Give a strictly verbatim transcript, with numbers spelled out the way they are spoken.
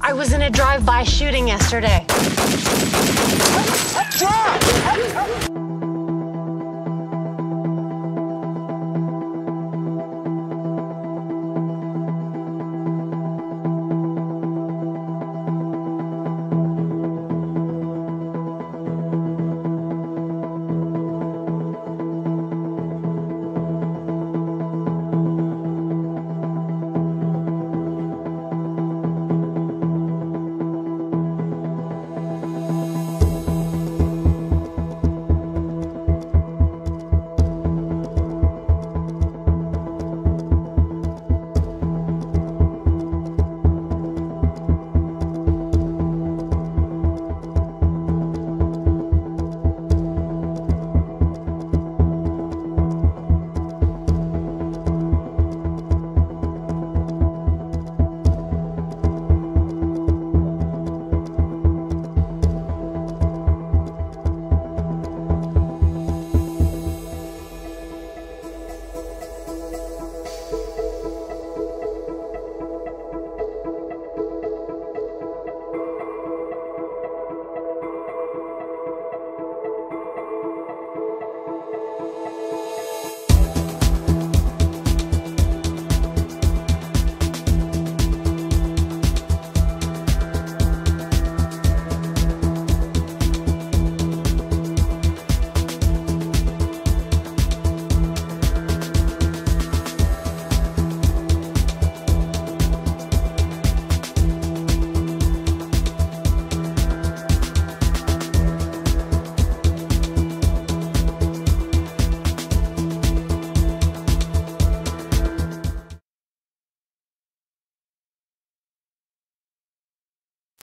I was in a drive-by shooting yesterday. What? What?